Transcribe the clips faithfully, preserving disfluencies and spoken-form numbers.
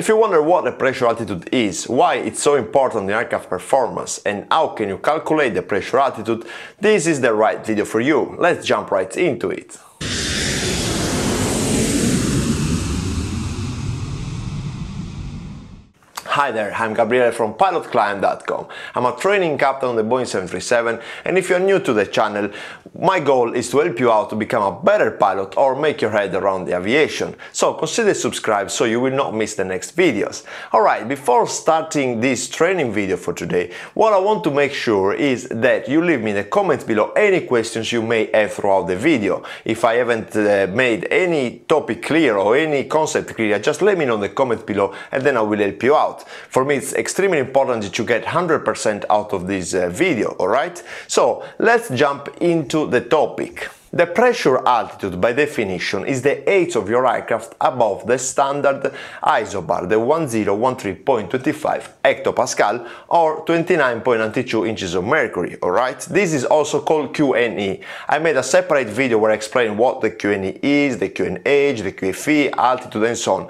If you wonder what a pressure altitude is, why it's so important in aircraft performance, and how can you calculate the pressure altitude, this is the right video for you. Let's jump right into it. Hi there, I'm Gabriele from pilot climb dot com. I'm a training captain on the Boeing seven thirty-seven, and if you're new to the channel, my goal is to help you out to become a better pilot or make your head around the aviation. So consider subscribe so you will not miss the next videos. Alright, before starting this training video for today, what I want to make sure is that you leave me in the comments below any questions you may have throughout the video. If I haven't uh, made any topic clear or any concept clear, just let me know in the comment below and then I will help you out. For me, it's extremely important that you get one hundred percent out of this uh, video, alright? So, let's jump into the topic. The pressure altitude, by definition, is the height of your aircraft above the standard isobar, the ten thirteen point two five hectopascal or twenty-nine point nine two inches of mercury, alright? This is also called Q N E. I made a separate video where I explain what the Q N E is, the Q N H, the Q F E, altitude and so on.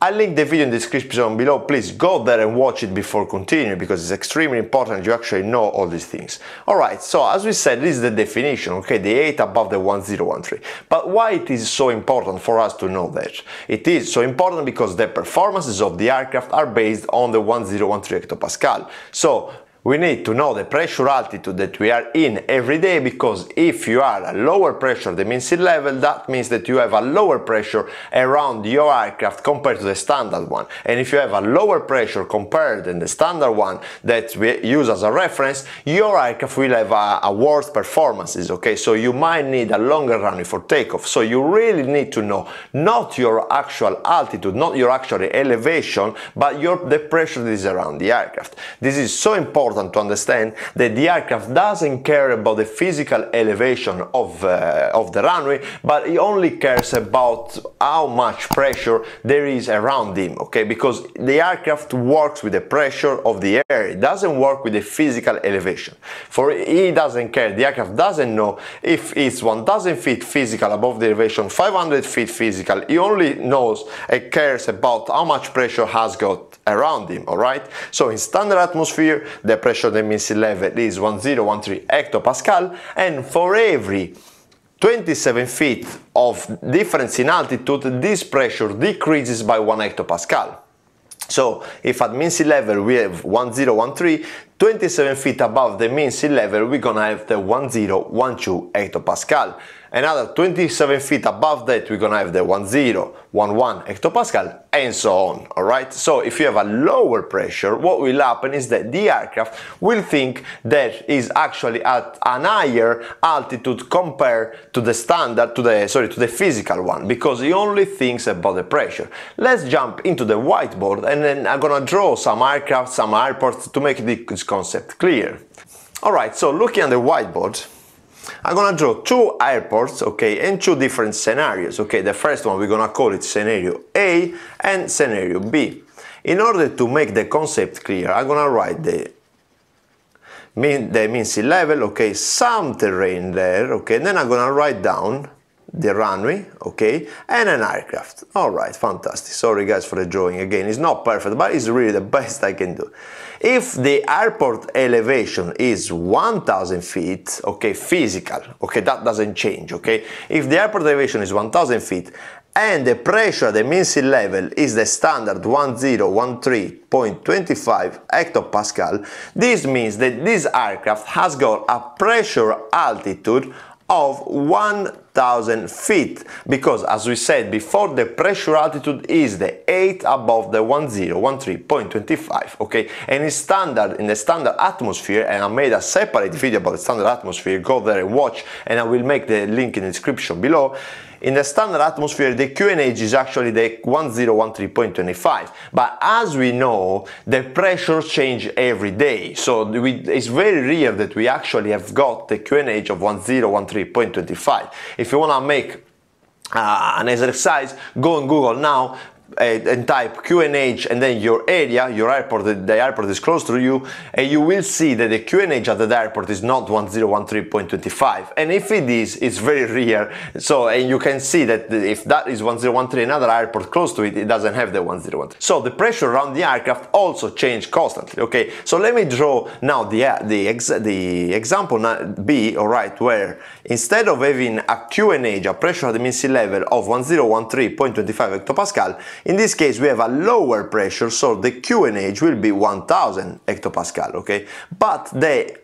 I'll link the video in the description below, please go there and watch it before continuing because it's extremely important you actually know all these things. Alright, so as we said, this is the definition, okay, the height above the ten thirteen. But why it is so important for us to know that? It is so important because the performances of the aircraft are based on the ten thirteen hectopascal. So, we need to know the pressure altitude that we are in every day, because if you are at lower pressure than mean sea level, that means that you have a lower pressure around your aircraft compared to the standard one. And if you have a lower pressure compared than the standard one that we use as a reference, your aircraft will have a, a worse performances, okay? So you might need a longer runway for takeoff. So you really need to know not your actual altitude, not your actual elevation, but your, the pressure that is around the aircraft. This is so important to understand that the aircraft doesn't care about the physical elevation of, uh, of the runway, but it only cares about how much pressure there is around him, okay? Because the aircraft works with the pressure of the air, it doesn't work with the physical elevation. For he doesn't care, the aircraft doesn't know if it's one thousand feet physical above the elevation, five hundred feet physical, he only knows and cares about how much pressure has got around him, alright? So in standard atmosphere, the pressure that means sea level is ten thirteen hectopascal, and for every twenty-seven feet of difference in altitude, this pressure decreases by one hectopascal. So, if at mean sea level we have ten thirteen, twenty-seven feet above the mean sea level we're gonna have the ten twelve hectopascal. Another twenty-seven feet above that we're gonna have the ten eleven hectopascal, and so on, alright? So, if you have a lower pressure, what will happen is that the aircraft will think that is actually at an higher altitude compared to the standard, to the, sorry, to the physical one, because it only thinks about the pressure. Let's jump into the whiteboard and then I'm gonna draw some aircraft, some airports to make this concept clear. Alright, so looking at the whiteboard, I'm gonna draw two airports, okay, and two different scenarios, okay? The first one, we're gonna call it scenario A and scenario B. In order to make the concept clear, I'm gonna write the mean, the mean sea level, okay, some terrain there, okay, and then I'm gonna write down the runway, okay, and an aircraft. Alright, fantastic. Sorry guys for the drawing again, it's not perfect, but it's really the best I can do. If the airport elevation is one thousand feet, okay, physical, okay, that doesn't change, okay? If the airport elevation is one thousand feet and the pressure at the mean sea level is the standard ten thirteen point two five hectopascal, this means that this aircraft has got a pressure altitude of one thousand feet, because as we said before, the pressure altitude is the height above the ten thirteen point two five, okay? And in standard, in the standard atmosphere, and I made a separate video about the standard atmosphere, go there and watch, and I will make the link in the description below. In the standard atmosphere, the Q N H is actually the ten thirteen point two five, but as we know, the pressure changes every day, so we, it's very rare that we actually have got the Q N H of ten thirteen point two five. If you want to make uh, an exercise, go on Google now, and type Q N H and then your area, your airport, the airport is close to you, and you will see that the Q N H at the airport is not ten thirteen point two five, and if it is, it's very rare. So, and you can see that if that is ten thirteen, another airport close to it, it doesn't have the ten thirteen. So the pressure around the aircraft also changes constantly. Okay, so let me draw now the the, ex the example B, all right, where instead of having a Q N H, a pressure at the missile level of ten thirteen point two five hectopascal, in this case we have a lower pressure, so the Q N H will be one thousand hectopascal, okay? But the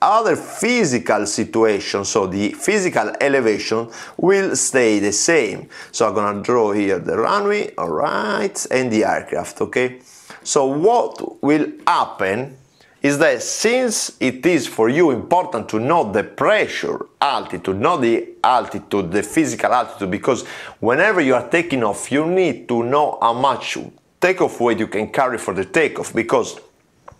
other physical situation, so the physical elevation, will stay the same. So I'm gonna draw here the runway, all right, and the aircraft, okay? So what will happen is that since it is for you important to know the pressure altitude, not the altitude, the physical altitude, because whenever you are taking off, you need to know how much takeoff weight you can carry for the takeoff, because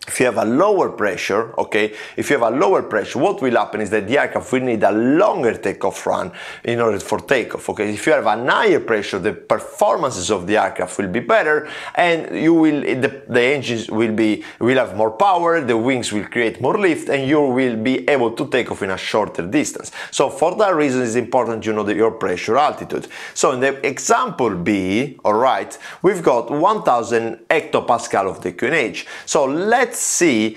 if you have a lower pressure, okay, if you have a lower pressure, what will happen is that the aircraft will need a longer takeoff run in order for takeoff, okay? If you have a higher pressure, the performances of the aircraft will be better, and you will, the, the engines will be, will have more power, the wings will create more lift, and you will be able to take off in a shorter distance. So for that reason, it's important you know that your pressure altitude. So in the example B, all right, we've got one thousand hectopascal of the Q N H. So let's Let's see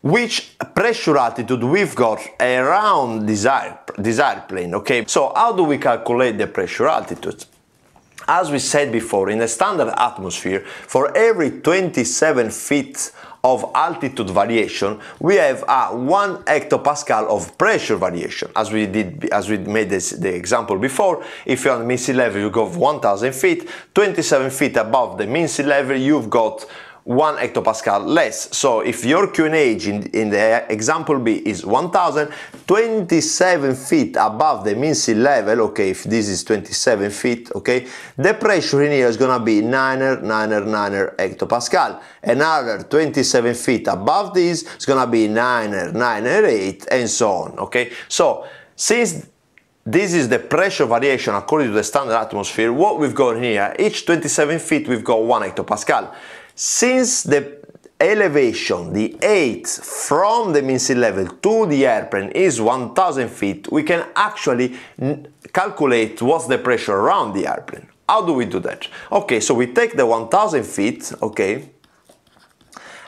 which pressure altitude we've got around this airplane, okay? So how do we calculate the pressure altitude? As we said before, in a standard atmosphere, for every twenty-seven feet of altitude variation, we have a one hectopascal of pressure variation. As we did, as we made this, the example before, if you're on the mean sea level, you go one thousand feet, twenty-seven feet above the mean sea level, you've got one hectopascal less. So if your Q N H in, in the example B is one thousand, twenty-seven feet above the mean sea level, okay, if this is twenty-seven feet, okay, the pressure in here is gonna be nine nine nine hectopascal. Another twenty-seven feet above this is gonna be nine nine eight, and so on, okay? So since this is the pressure variation according to the standard atmosphere, what we've got here, each twenty-seven feet we've got one hectopascal. Since the elevation, the height from the mean sea level to the airplane is one thousand feet, we can actually calculate what's the pressure around the airplane. How do we do that? Okay, so we take the one thousand feet, okay,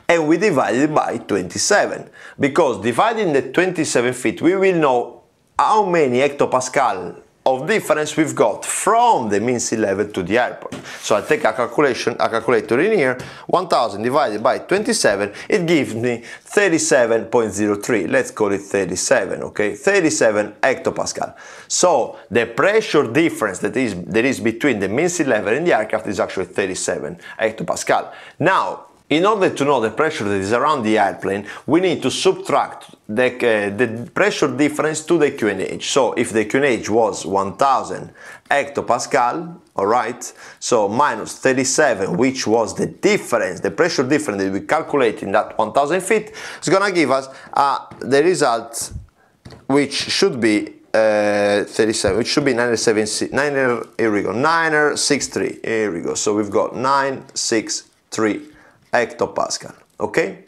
and we divide it by twenty-seven, because dividing the twenty-seven feet, we will know how many hectopascal of difference we've got from the mean sea level to the airport. So I take a calculation, a calculator in here, one thousand divided by twenty-seven, it gives me thirty-seven point zero three, let's call it thirty-seven, okay, thirty-seven hectopascal. So the pressure difference that is, that is between the mean sea level and the aircraft is actually thirty-seven hectopascal. Now, in order to know the pressure that is around the airplane, we need to subtract the, uh, the pressure difference to the Q N H. So if the Q N H was one thousand hectopascal, all right, so minus thirty-seven, which was the difference, the pressure difference that we calculate in that one thousand feet, is gonna give us uh, the result, which should be Uh, thirty-seven, which should be nine seven nine. Here we go, nine sixty-three. Here we go. So we've got nine sixty-three hectopascal, okay?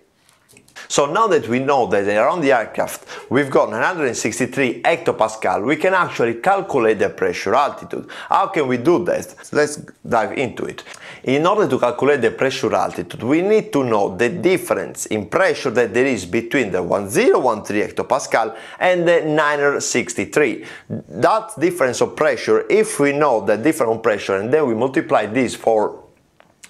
So now that we know that around the aircraft we've got nine hundred sixty-three hectopascal, we can actually calculate the pressure altitude. How can we do that? Let's dive into it. In order to calculate the pressure altitude, we need to know the difference in pressure that there is between the one thousand thirteen hectopascal and the nine sixty-three. That difference of pressure, if we know the difference of pressure and then we multiply this for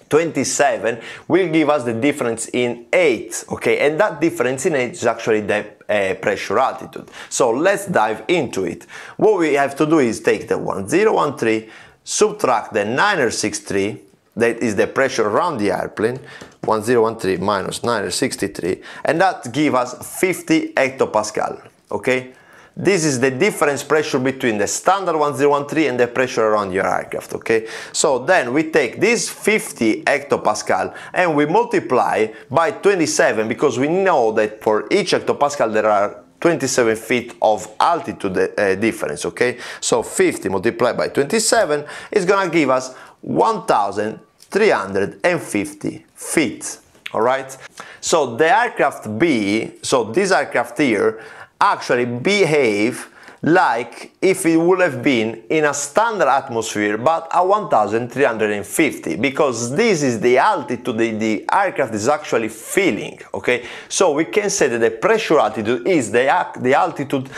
twenty-seven, will give us the difference in height, okay, and that difference in height is actually the uh, pressure altitude. So let's dive into it. What we have to do is take the one thousand thirteen, subtract the nine sixty-three, that is the pressure around the airplane, one thousand thirteen minus nine sixty-three, and that gives us fifty hectopascal, okay? This is the difference pressure between the standard one thousand thirteen and the pressure around your aircraft, okay? So then we take this fifty hectopascal and we multiply by twenty-seven, because we know that for each hectopascal there are twenty-seven feet of altitude uh, difference, okay? So fifty multiplied by twenty-seven is gonna give us one thousand three hundred fifty feet. All right, so the aircraft B, so this aircraft here actually behave like if it would have been in a standard atmosphere but at one thousand three hundred fifty, because this is the altitude the, the aircraft is actually feeling, okay? So we can say that the pressure altitude is the, the altitude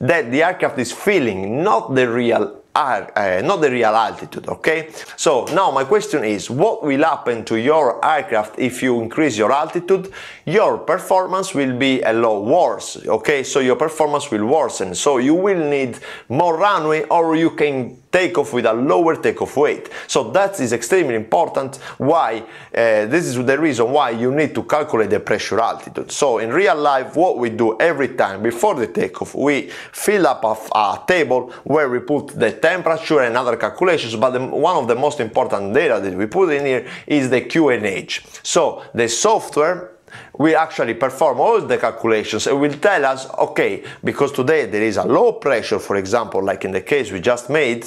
that the aircraft is feeling, not the real Are, uh, not the real altitude, okay? So now my question is, what will happen to your aircraft if you increase your altitude? Your performance will be a lot worse, okay? So your performance will worsen, so you will need more runway, or you can take off with a lower takeoff weight. So that is extremely important. Why? Uh, this is the reason why you need to calculate the pressure altitude. So in real life, what we do every time before the takeoff, we fill up a, a table where we put the temperature and other calculations, but the, one of the most important data that we put in here is the Q N H. So the software we actually perform all the calculations and will tell us, okay, because today there is a low pressure, for example, like in the case we just made,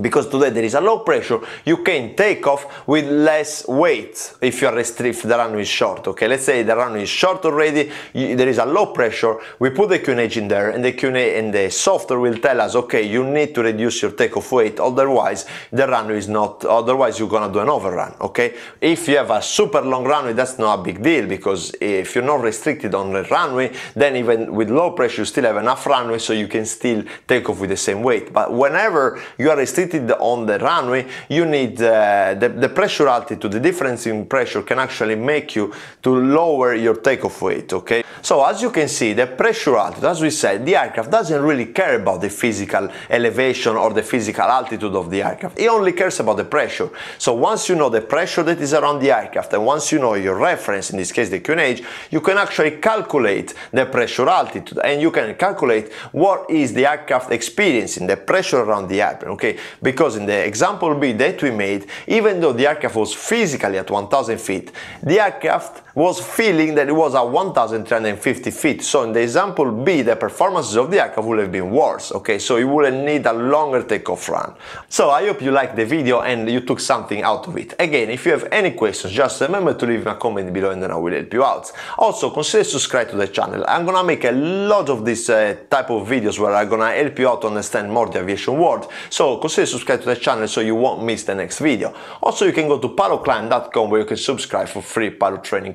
because today there is a low pressure, you can take off with less weight if you are restricted, the runway is short, okay? Let's say the runway is short already, you, there is a low pressure, we put the Q N H in there, and the Q N H and the software will tell us, okay, you need to reduce your takeoff weight, otherwise the runway is not, otherwise you're gonna do an overrun, okay? If you have a super long runway, that's not a big deal, because if you're not restricted on the runway, then even with low pressure you still have enough runway, so you can still take off with the same weight. But whenever you are restricted on the runway, you need uh, the, the pressure altitude, the difference in pressure can actually make you to lower your takeoff weight, okay? So as you can see, the pressure altitude, as we said, the aircraft doesn't really care about the physical elevation or the physical altitude of the aircraft, it only cares about the pressure. So once you know the pressure that is around the aircraft, and once you know your reference, in this case the Q N H, you can actually calculate the pressure altitude, and you can calculate what is the aircraft experiencing, the pressure around the airplane, okay? Because in the example B that we made, even though the aircraft was physically at one thousand feet, the aircraft was feeling that it was at one thousand three hundred fifty feet. So in the example B, the performances of the aircraft would have been worse, okay? So you wouldn't need a longer takeoff run. So I hope you liked the video and you took something out of it. Again, if you have any questions, just remember to leave me a comment below and then I will help you out. Also, consider subscribing to the channel. I'm gonna make a lot of these uh, type of videos where I'm gonna help you out to understand more the aviation world. So consider subscribing to the channel so you won't miss the next video. Also, you can go to pilot climb dot com where you can subscribe for free pilot training